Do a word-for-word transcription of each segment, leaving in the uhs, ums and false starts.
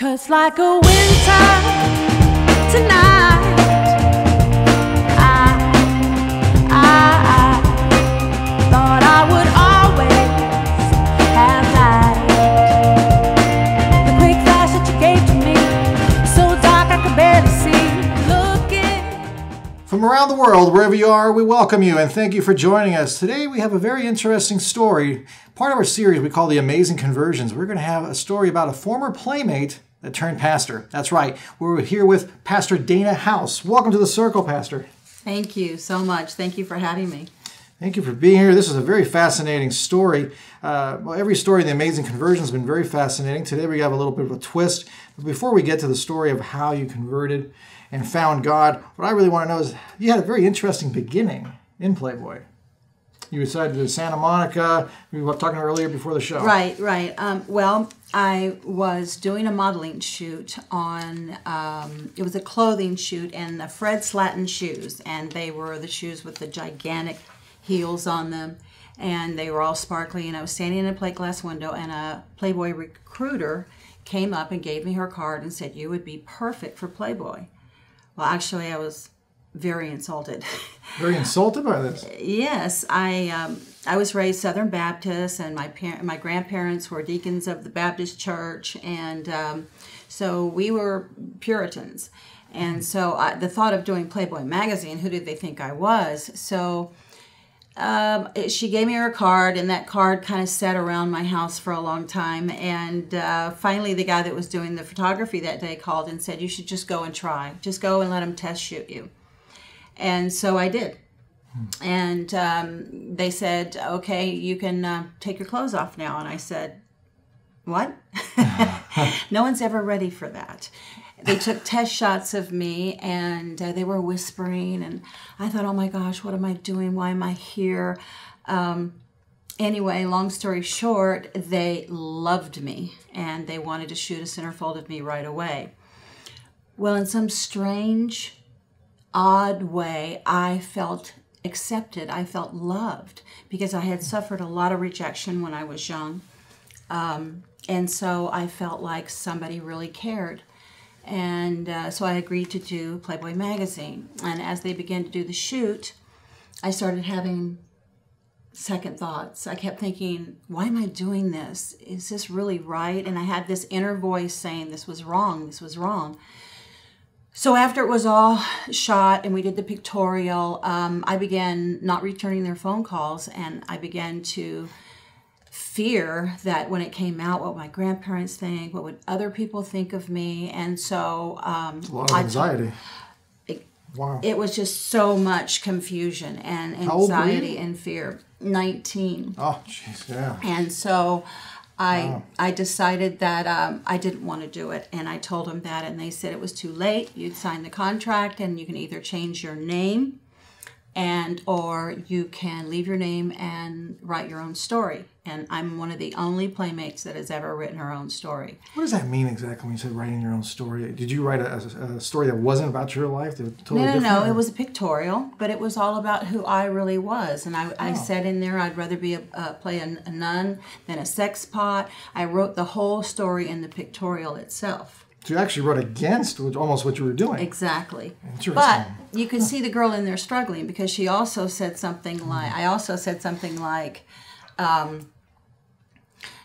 'Cause like a winter tonight, I, I, I thought I would always have light. The quick flash that you gave to me, so dark I could barely see. Looking from around the world, wherever you are, we welcome you and thank you for joining us. Today we have a very interesting story. Part of our series we call The Amazing Conversions. We're going to have a story about a former playmate that turned pastor. That's right. We're here with Pastor Daina House. Welcome to The Circle, Pastor. Thank you so much. Thank you for having me. Thank you for being here. This is a very fascinating story. Uh, well, every story in The Amazing Conversions has been very fascinating. Today we have a little bit of a twist. But before we get to the story of how you converted and found God, what I really want to know is you had a very interesting beginning in Playboy. You decided to Santa Monica. We were talking earlier before the show. Right, right. Um, well, I was doing a modeling shoot on, um, it was a clothing shoot and the Fred Slatton shoes. And they were the shoes with the gigantic heels on them. And they were all sparkly. And I was standing in a plate glass window and a Playboy recruiter came up and gave me her card and said, you would be perfect for Playboy. Well, actually, I was very insulted. Very insulted by this? Yes. I um, I was raised Southern Baptist, and my par my grandparents were deacons of the Baptist church, and um, so we were Puritans. And so I, the thought of doing Playboy magazine, who did they think I was? So um, it, she gave me her card, and that card kind of sat around my house for a long time, and uh, finally the guy that was doing the photography that day called and said, you should just go and try. Just go and let them test shoot you. And so I did. And um, they said, okay, you can uh, take your clothes off now. And I said, what? No one's ever ready for that. They took test shots of me, and uh, they were whispering. And I thought, oh, my gosh, what am I doing? Why am I here? Um, anyway, long story short, they loved me, and they wanted to shoot a centerfold of me right away. Well, in some strange odd way, I felt accepted. I felt loved because I had suffered a lot of rejection when I was young. Um, and so I felt like somebody really cared. And uh, so I agreed to do Playboy magazine. And as they began to do the shoot, I started having second thoughts. I kept thinking, why am I doing this? Is this really right? And I had this inner voice saying, this was wrong, this was wrong. So after it was all shot and we did the pictorial, um, I began not returning their phone calls, and I began to fear that when it came out, what would my grandparents think, what would other people think of me, and so um, a lot of anxiety. It, wow! It was just so much confusion and anxiety and fear. nineteen. Oh, jeez, yeah. And so I, wow. I decided that um, I didn't want to do it, and I told them that, and they said it was too late. You'd signed the contract, and you can either change your name and or you can leave your name and write your own story. And I'm one of the only playmates that has ever written her own story. What does that mean exactly when you said writing your own story? Did you write a, a story that wasn't about your life? That was totally no, no, different? No. It was a pictorial, but it was all about who I really was. And I, oh. I said in there, I'd rather be a, uh, play a, a nun than a sex pot. I wrote the whole story in the pictorial itself. So you actually wrote against almost what you were doing. Exactly. But you could see the girl in there struggling because she also said something mm. like, I also said something like, um,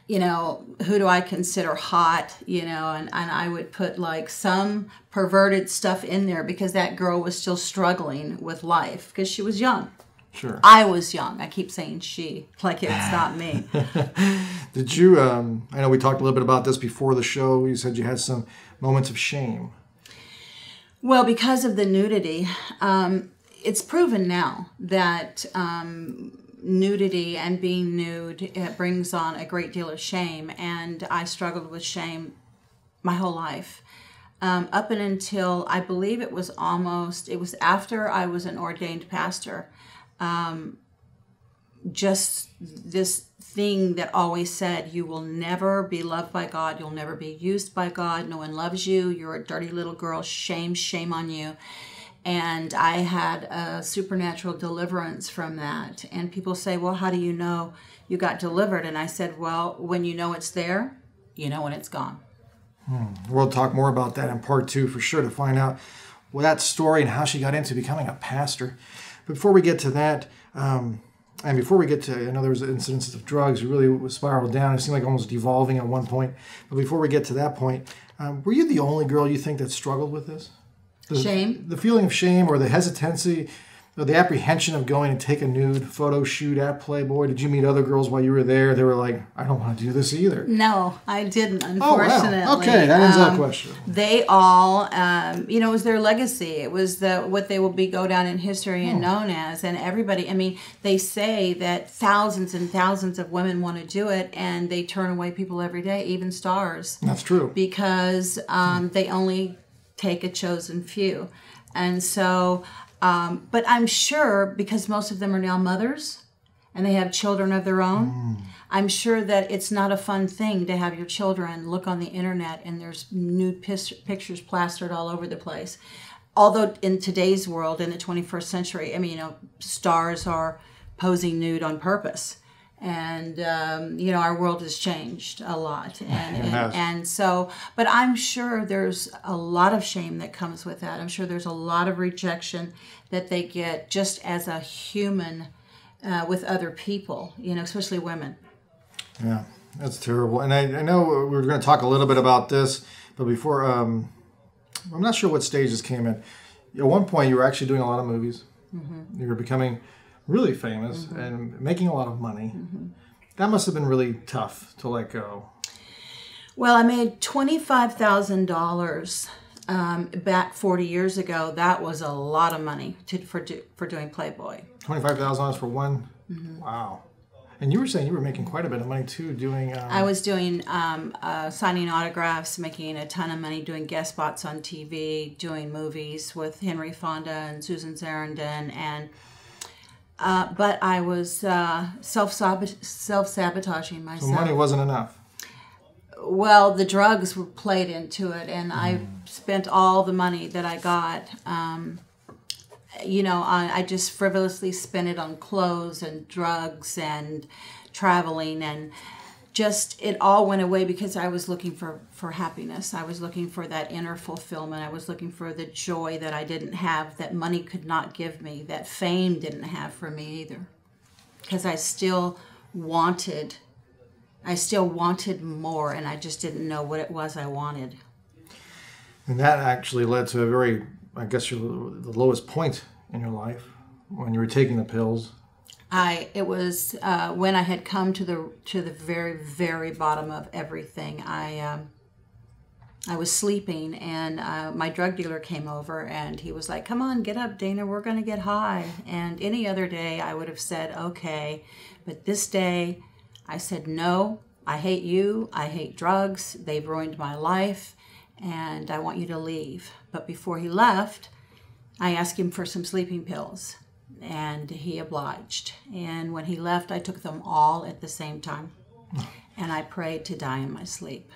you know, who do I consider hot, you know, and, and I would put like some perverted stuff in there because that girl was still struggling with life because she was young. Sure. I was young. I keep saying she, like it's not me. Did you, um, I know we talked a little bit about this before the show, you said you had some moments of shame. Well, because of the nudity, um, it's proven now that um, nudity and being nude, it brings on a great deal of shame, and I struggled with shame my whole life. Um, up and until, I believe it was almost, it was after I was an ordained pastor. Um, just this thing that always said, you will never be loved by God. You'll never be used by God. No one loves you. You're a dirty little girl. Shame, shame on you. And I had a supernatural deliverance from that. And people say, well, how do you know you got delivered? And I said, well, when you know it's there, you know when it's gone. Hmm. We'll talk more about that in part two for sure to find out well, that story and how she got into becoming a pastor. Before we get to that, um, and before we get to, I know there was incidents of drugs, we really spiraled down. It seemed like almost devolving at one point. But before we get to that point, um, were you the only girl you think that struggled with this? The, shame? The feeling of shame or the hesitancy or the apprehension of going and take a nude photo shoot at Playboy. Did you meet other girls while you were there? They were like, I don't want to do this either. No, I didn't, unfortunately. Oh, wow. Okay, that ends um, that question. They all, um, you know, it was their legacy. It was the what they will be go down in history and oh. known as. And everybody, I mean, they say that thousands and thousands of women want to do it, and they turn away people every day, even stars. That's true. Because um, mm. they only take a chosen few. And so, um, but I'm sure because most of them are now mothers and they have children of their own, mm. I'm sure that it's not a fun thing to have your children look on the internet and there's nude pictures plastered all over the place. Although in today's world, in the twenty-first century, I mean, you know, stars are posing nude on purpose. And, um, you know, our world has changed a lot. And, and, and so, but I'm sure there's a lot of shame that comes with that. I'm sure there's a lot of rejection that they get just as a human uh, with other people, you know, especially women. Yeah, that's terrible. And I, I know we were going to talk a little bit about this, but before, um, I'm not sure what stage this came in. At one point, you were actually doing a lot of movies. Mm-hmm. You were becoming really famous mm-hmm. and making a lot of money. Mm-hmm. That must have been really tough to let go. Well, I made twenty-five thousand dollars um, back forty years ago. That was a lot of money to, for, do, for doing Playboy. twenty-five thousand dollars for one? Mm-hmm. Wow. And you were saying you were making quite a bit of money, too, doing... Um... I was doing um, uh, signing autographs, making a ton of money, doing guest spots on T V, doing movies with Henry Fonda and Susan Sarandon, and... Uh, but I was uh, self-sabot- self-sabotaging myself. So money wasn't enough. Well, the drugs were played into it, and mm. I spent all the money that I got. Um, you know, I, I just frivolously spent it on clothes and drugs and traveling, and just it all went away because I was looking for, for happiness. I was looking for that inner fulfillment. I was looking for the joy that I didn't have, that money could not give me, that fame didn't have for me either. Because I still wanted, I still wanted more, and I just didn't know what it was I wanted. And that actually led to a very, I guess, your, the lowest point in your life when you were taking the pills. I, it was uh, when I had come to the to the very, very bottom of everything. I um, I was sleeping, and uh, my drug dealer came over, and he was like, "Come on, get up, Daina. We're going to get high." And any other day, I would have said, "Okay," but this day, I said, "No. I hate you. I hate drugs. They've ruined my life, and I want you to leave." But before he left, I asked him for some sleeping pills. And he obliged. And when he left, I took them all at the same time. And I prayed to die in my sleep.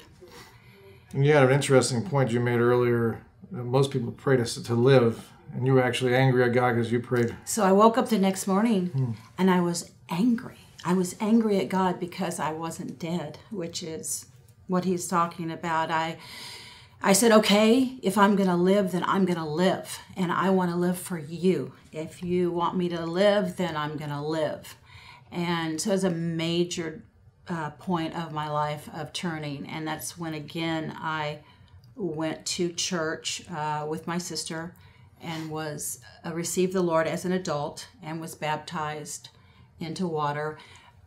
And you had an interesting point you made earlier. Most people pray to, to live. And you were actually angry at God because you prayed. So I woke up the next morning hmm. and I was angry. I was angry at God because I wasn't dead, which is what he's talking about. I... I said, okay, if I'm going to live, then I'm going to live. And I want to live for you. If you want me to live, then I'm going to live. And so it was a major uh, point of my life of turning. And that's when, again, I went to church uh, with my sister and was uh, received the Lord as an adult and was baptized into water.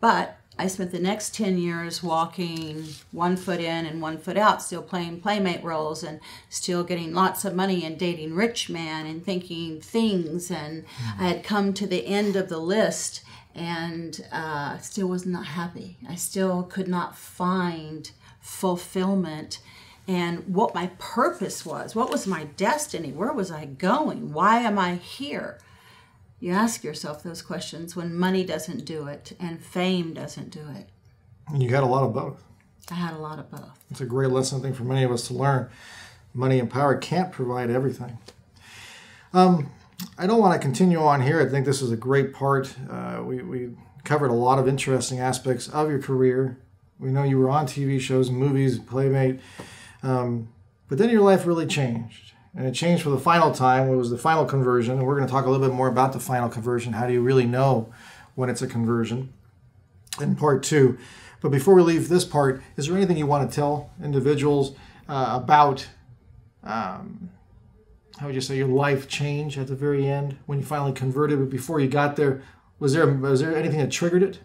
But I spent the next ten years walking one foot in and one foot out, still playing playmate roles and still getting lots of money and dating rich men and thinking things. And mm-hmm. I had come to the end of the list and uh, still was not happy. I still could not find fulfillment and what my purpose was. What was my destiny? Where was I going? Why am I here? You ask yourself those questions when money doesn't do it and fame doesn't do it. And you had a lot of both. I had a lot of both. It's a great lesson, I think, for many of us to learn. Money and power can't provide everything. Um, I don't want to continue on here. I think this is a great part. Uh, we, we covered a lot of interesting aspects of your career. We know you were on T V shows, movies, Playmate. Um, but then your life really changed. And it changed for the final time. It was the final conversion. And we're going to talk a little bit more about the final conversion. How do you really know when it's a conversion in part two? But before we leave this part, is there anything you want to tell individuals uh, about, um, how would you say, your life change at the very end when you finally converted? But before you got there, was there, was there anything that triggered it?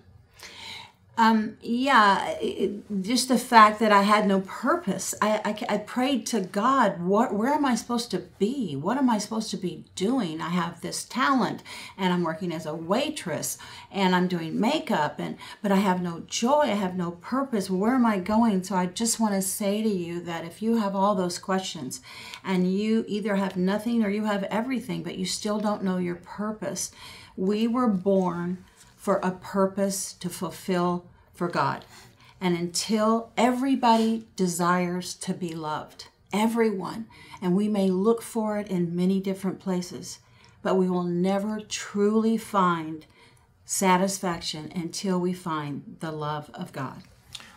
Um, yeah, it, just the fact that I had no purpose. I, I, I prayed to God, what, where am I supposed to be? What am I supposed to be doing? I have this talent, and I'm working as a waitress, and I'm doing makeup, and but I have no joy. I have no purpose. Where am I going? So I just want to say to you that if you have all those questions, and you either have nothing or you have everything, but you still don't know your purpose, we were born for a purpose to fulfill for God. And until everybody desires to be loved, everyone, and we may look for it in many different places, but we will never truly find satisfaction until we find the love of God.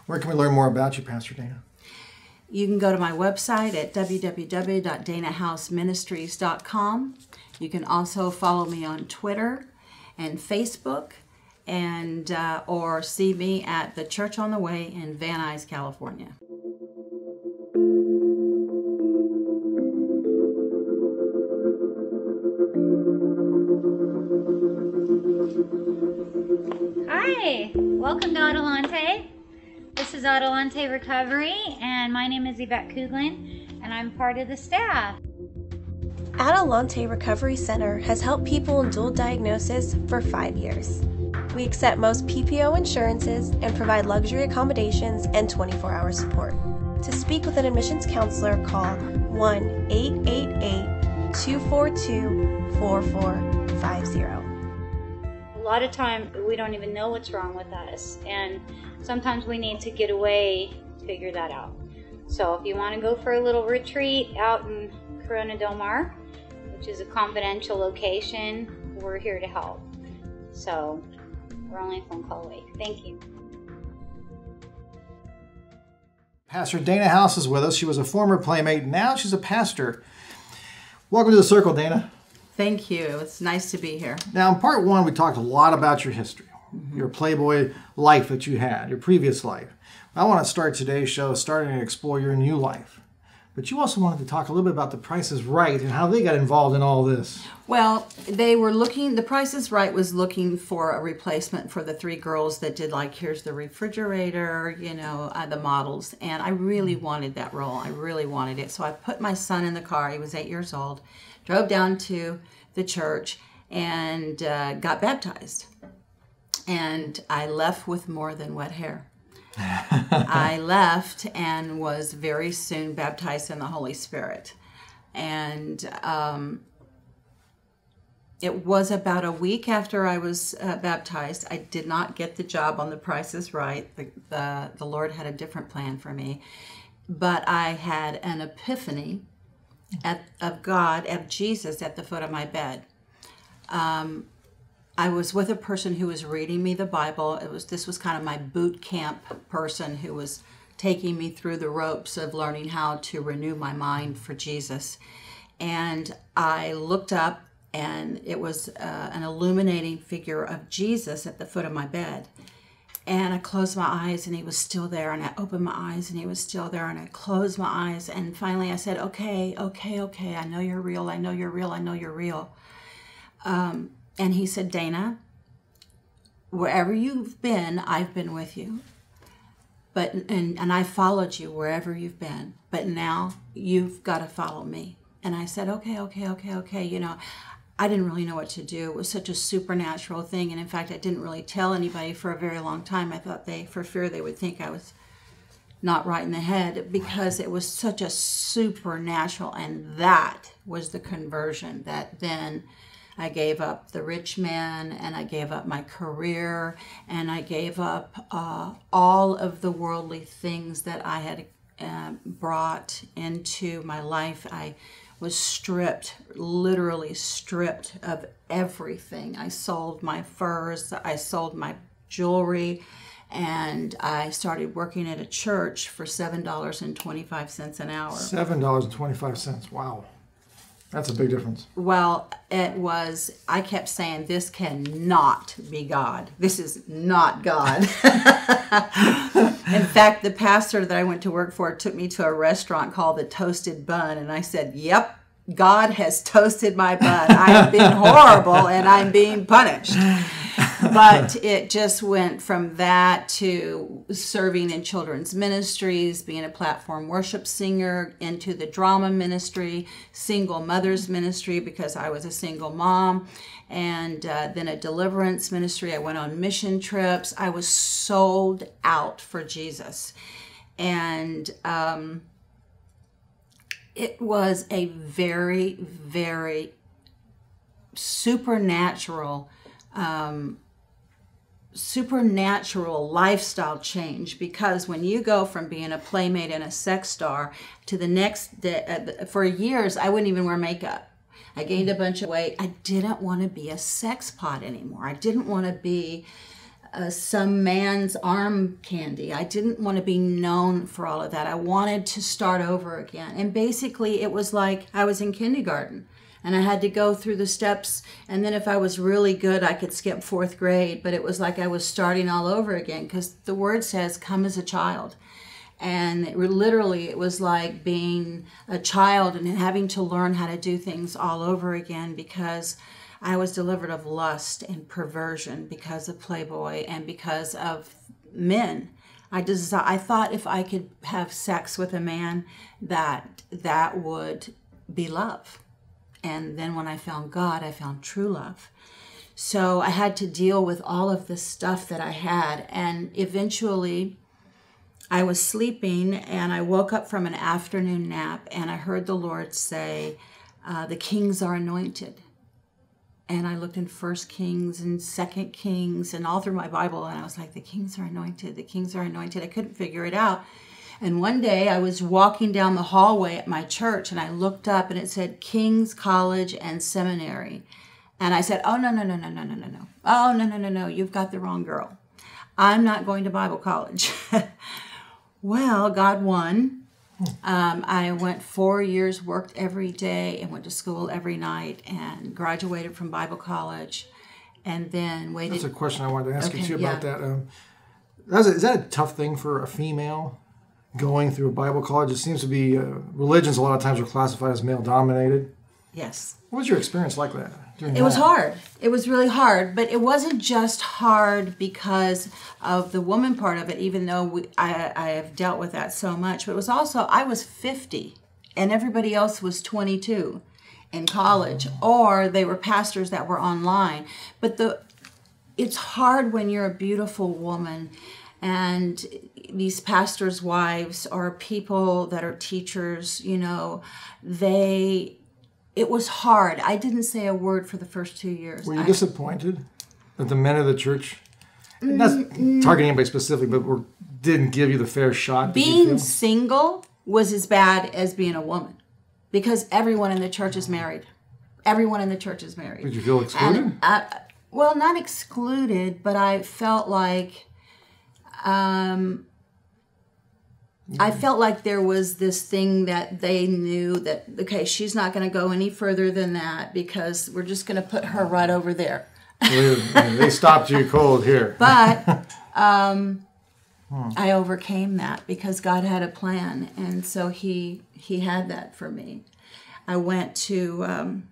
Where can we learn more about you, Pastor Daina? You can go to my website at w w w dot daina house ministries dot com. You can also follow me on Twitter and Facebook, and uh, or see me at the Church on the Way in Van Nuys, California. Hi, welcome to Adelante. This is Adelante Recovery, and my name is Yvette Kuglin, and I'm part of the staff. Adelante Recovery Center has helped people in dual diagnosis for five years. We accept most P P O insurances and provide luxury accommodations and twenty-four hour support. To speak with an admissions counselor, call one eight eight eight, two four two, four four five zero. A lot of time, we don't even know what's wrong with us, and sometimes we need to get away to figure that out. So if you want to go for a little retreat out in Corona Del Mar, which is a confidential location, we're here to help. So we're only a phone call away. Thank you. Pastor Daina House is with us. She was a former playmate. Now she's a pastor. Welcome to The Circle, Daina. Thank you. It's nice to be here. Now, in part one, we talked a lot about your history, mm-hmm. your Playboy life that you had, your previous life. I want to start today's show starting to explore your new life. But you also wanted to talk a little bit about The Price is Right and how they got involved in all this. Well, they were looking, The Price is Right was looking for a replacement for the three girls that did, like, here's the refrigerator, you know, uh, the models. And I really wanted that role. I really wanted it. So I put my son in the car. He was eight years old. Drove down to the church and uh, got baptized. And I left with more than wet hair. I left and was very soon baptized in the Holy Spirit. And um, it was about a week after I was uh, baptized. I did not get the job on The Price is Right. The, the, the Lord had a different plan for me. But I had an epiphany at, of God, of Jesus, at the foot of my bed. Um, I was with a person who was reading me the Bible. It was this was kind of my boot camp person who was taking me through the ropes of learning how to renew my mind for Jesus. And I looked up, and it was uh, an illuminating figure of Jesus at the foot of my bed. And I closed my eyes, and he was still there. And I opened my eyes, and he was still there. And I closed my eyes, and finally I said, "Okay, okay, okay. I know you're real. I know you're real. I know you're real." Um, And he said, "Daina, wherever you've been, I've been with you. But and, and I followed you wherever you've been. But now you've got to follow me." And I said, "Okay, okay, okay, okay." You know, I didn't really know what to do. It was such a supernatural thing. And in fact, I didn't really tell anybody for a very long time. I thought they, for fear they would think I was not right in the head, because it was such a supernatural. And that was the conversion that then I gave up the rich man, and I gave up my career, and I gave up uh, all of the worldly things that I had uh, brought into my life. I was stripped, literally stripped of everything. I sold my furs, I sold my jewelry, and I started working at a church for seven dollars and twenty-five cents an hour. seven dollars and twenty-five cents, wow. That's a big difference. Well, it was, I kept saying, this cannot be God. This is not God. In fact, the pastor that I went to work for took me to a restaurant called the Toasted Bun, and I said, yep, God has toasted my bun. I have been horrible, and I'm being punished. But it just went from that to serving in children's ministries, being a platform worship singer, into the drama ministry, single mothers ministry because I was a single mom, and uh, then a deliverance ministry. I went on mission trips. I was sold out for Jesus. And um, it was a very, very supernatural um supernatural lifestyle change, because when you go from being a playmate and a sex star to the next day, uh, for years I wouldn't even wear makeup. I gained a bunch of weight. I didn't want to be a sex pot anymore. I didn't want to be uh, some man's arm candy. I didn't want to be known for all of that. I wanted to start over again, and basically it was like I was in kindergarten. And I had to go through the steps, and then if I was really good, I could skip fourth grade, but it was like I was starting all over again, because the word says, come as a child. And it literally, it was like being a child and having to learn how to do things all over again, because I was delivered of lust and perversion because of Playboy and because of men. I, desi- I thought if I could have sex with a man, that that would be love. And then when I found God, I found true love. So I had to deal with all of this stuff that I had. And eventually I was sleeping and I woke up from an afternoon nap and I heard the Lord say, uh, the kings are anointed. And I looked in First Kings and Second Kings and all through my Bible. And I was like, the kings are anointed. The kings are anointed. I couldn't figure it out. And one day I was walking down the hallway at my church and I looked up and it said Kings College and Seminary. And I said, oh, no, no, no, no, no, no, no, no. Oh, no, no, no, no, you've got the wrong girl. I'm not going to Bible college. Well, God won. Um, I went four years, worked every day and went to school every night and graduated from Bible college and then waited. That's a question I wanted to ask okay, you too yeah. about that. Um, that's a, is that a tough thing for a female? Going through Bible college, it seems to be uh, religions a lot of times are classified as male-dominated. Yes. What was your experience like that? It that? was hard. It was really hard, but it wasn't just hard because of the woman part of it, even though we, I, I have dealt with that so much. But it was also, I was fifty, and everybody else was twenty-two in college, oh. or they were pastors that were online. But the it's hard when you're a beautiful woman, and these pastors' wives are people that are teachers, you know, they, it was hard. I didn't say a word for the first two years. Were you I, disappointed that the men of the church, mm, not mm, targeting anybody specific, but were, didn't give you the fair shot? Being single was as bad as being a woman because everyone in the church is married. Everyone in the church is married. Did you feel excluded? I, well, not excluded, but I felt like... Um, I felt like there was this thing that they knew that, okay, she's not going to go any further than that because we're just going to put her right over there. They stopped you cold here. But um, hmm. I overcame that because God had a plan, and so he he had that for me. I went to um,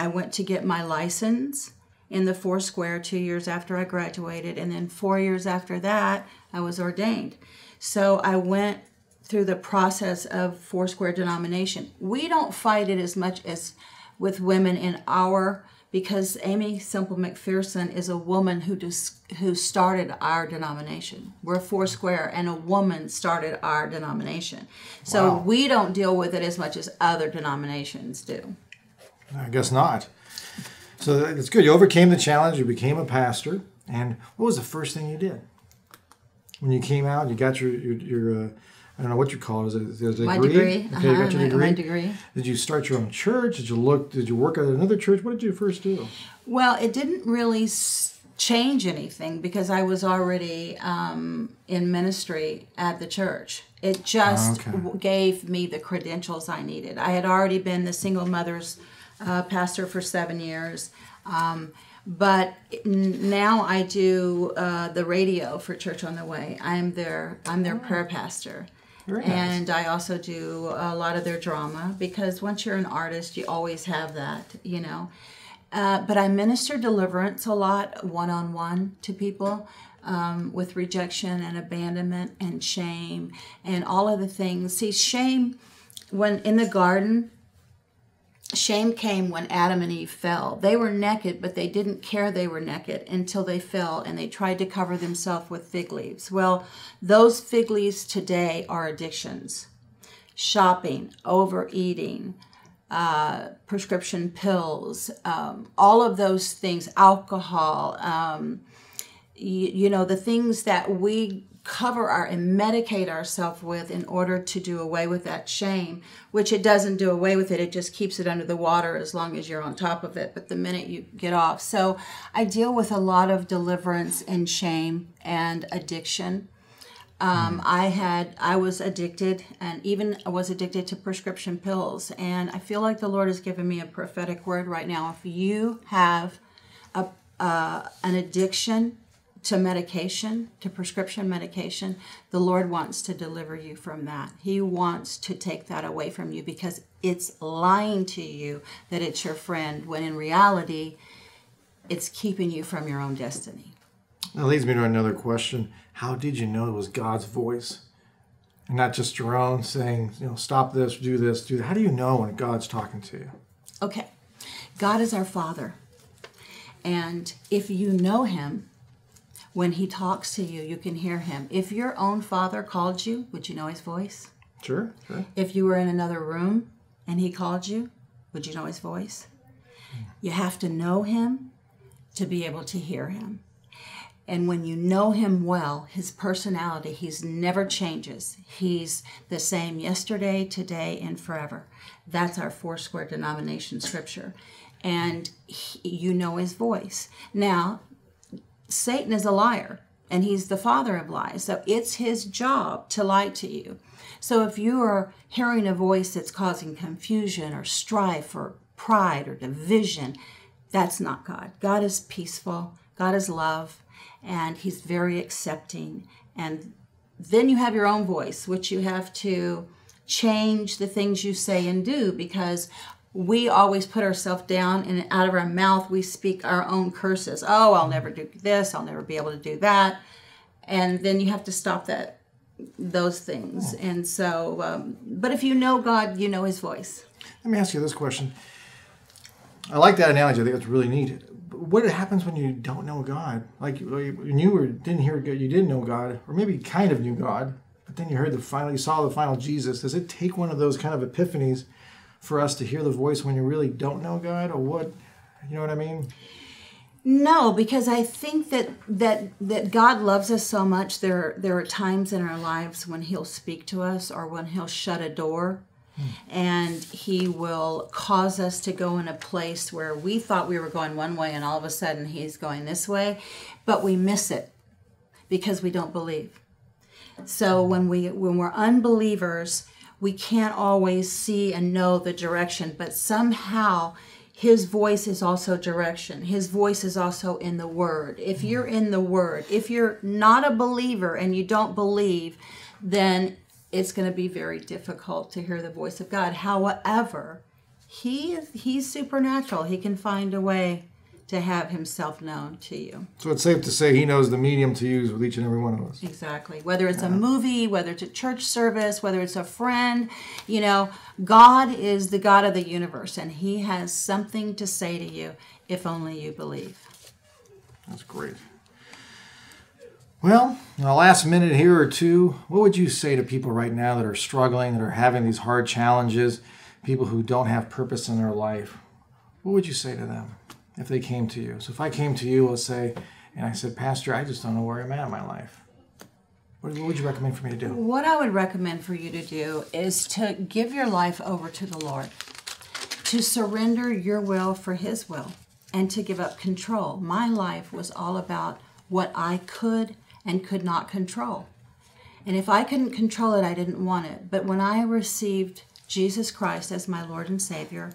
I went to get my license in the Foursquare two years after I graduated, and then four years after that, I was ordained. So I went through the process of Foursquare denomination. We don't fight it as much as with women in our, because Amy Simple McPherson is a woman who dis, who started our denomination. We're Foursquare, and a woman started our denomination. So wow. we don't deal with it as much as other denominations do. I guess not. So it's good. You overcame the challenge. You became a pastor. And what was the first thing you did? When you came out, you got your, your, your uh, I don't know what you call it. Is it, is it my degree? degree. Okay, uh-huh. You got your degree. My degree. Did you start your own church? Did you look? Did you work at another church? What did you first do? Well, it didn't really change anything because I was already um, in ministry at the church. It just okay. w gave me the credentials I needed. I had already been the single mother's uh, pastor for seven years. Um, But now I do uh, the radio for Church on the Way. I'm their I'm their oh. prayer pastor, Very and nice. I also do a lot of their drama because once you're an artist, you always have that, you know. Uh, but I minister deliverance a lot, one on one, to people um, with rejection and abandonment and shame and all of the things. See, shame when in the garden. Shame came when Adam and Eve fell. They were naked, but they didn't care they were naked until they fell, and they tried to cover themselves with fig leaves. Well, those fig leaves today are addictions. Shopping, overeating, uh, prescription pills, um, all of those things, alcohol, um, you, you know, the things that we cover our and medicate ourselves with in order to do away with that shame, which it doesn't do away with it. It just keeps it under the water as long as you're on top of it. But the minute you get off. So I deal with a lot of deliverance and shame and addiction. Um, I had, I was addicted and even I was addicted to prescription pills. And I feel like the Lord has given me a prophetic word right now. If you have a, uh, an addiction to medication, to prescription medication, the Lord wants to deliver you from that. He wants to take that away from you because it's lying to you that it's your friend, when in reality, it's keeping you from your own destiny. That leads me to another question. How did you know it was God's voice? And not just your own saying, you know, stop this, do this, do that. How do you know when God's talking to you? Okay, God is our Father. And if you know Him, when He talks to you, you can hear Him. If your own father called you, would you know His voice? Sure, sure. If you were in another room and He called you, would you know His voice? Yeah. You have to know Him to be able to hear Him. And when you know Him well, His personality, He's never changes. He's the same yesterday, today, and forever. That's our Foursquare denomination scripture. And he, you know His voice. Now, Satan is a liar, and he's the father of lies. So it's his job to lie to you. So if you are hearing a voice that's causing confusion or strife or pride or division, that's not God. God is peaceful. God is love, and He's very accepting. And then you have your own voice, which you have to change the things you say and do, because we always put ourselves down, and out of our mouth we speak our own curses. Oh, I'll never do this. I'll never be able to do that. And then you have to stop that, those things. Oh. And so, um, but if you know God, you know His voice. Let me ask you this question. I like that analogy. I think it's really neat. What happens when you don't know God? Like you knew or didn't hear God, you didn't know God, or maybe kind of knew God, but then you heard the final, you saw the final Jesus. Does it take one of those kind of epiphanies for us to hear the voice when you really don't know God, or what, you know what I mean? No, because I think that that that God loves us so much. There there are times in our lives when He'll speak to us, or when He'll shut a door, hmm. and He will cause us to go in a place where we thought we were going one way, and all of a sudden He's going this way, but we miss it because we don't believe. So when we when we're unbelievers, we can't always see and know the direction, but somehow His voice is also direction. His voice is also in the Word. If you're in the Word, if you're not a believer and you don't believe, then it's going to be very difficult to hear the voice of God. However, he is, he's supernatural. He can find a way to have Himself known to you. So it's safe to say He knows the medium to use with each and every one of us. Exactly. Whether it's yeah. a movie, whether it's a church service, whether it's a friend, you know, God is the God of the universe, and He has something to say to you if only you believe. That's great. Well, in the last minute here or two, what would you say to people right now that are struggling, that are having these hard challenges, people who don't have purpose in their life? What would you say to them? If they came to you. So if I came to you, let's say, and I said, Pastor, I just don't know where I'm at in my life. What, what would you recommend for me to do? What I would recommend for you to do is to give your life over to the Lord, to surrender your will for His will. and to give up control. My life was all about what I could and could not control. And if I couldn't control it, I didn't want it. But when I received Jesus Christ as my Lord and Savior,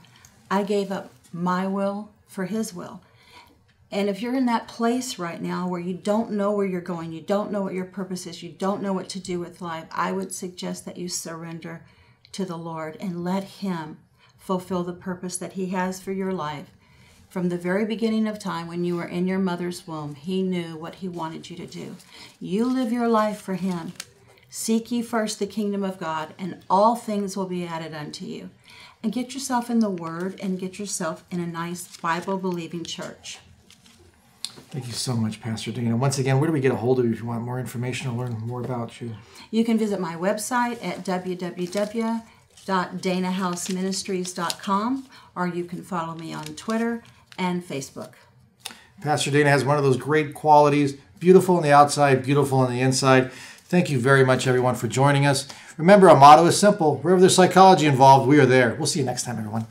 I gave up my will for His will. And if you're in that place right now where you don't know where you're going, you don't know what your purpose is, you don't know what to do with life, I would suggest that you surrender to the Lord and let Him fulfill the purpose that He has for your life. From the very beginning of time, when you were in your mother's womb, He knew what He wanted you to do. You live your life for Him. Seek ye first the kingdom of God, and all things will be added unto you. And get yourself in the Word, and get yourself in a nice Bible-believing church. Thank you so much, Pastor Daina. Once again, where do we get a hold of you if you want more information or learn more about you? You can visit my website at w w w dot daina house ministries dot com, or you can follow me on Twitter and Facebook. Pastor Daina has one of those great qualities, beautiful on the outside, beautiful on the inside. Thank you very much, everyone, for joining us. Remember, our motto is simple. Wherever there's psychology involved, we are there. We'll see you next time, everyone.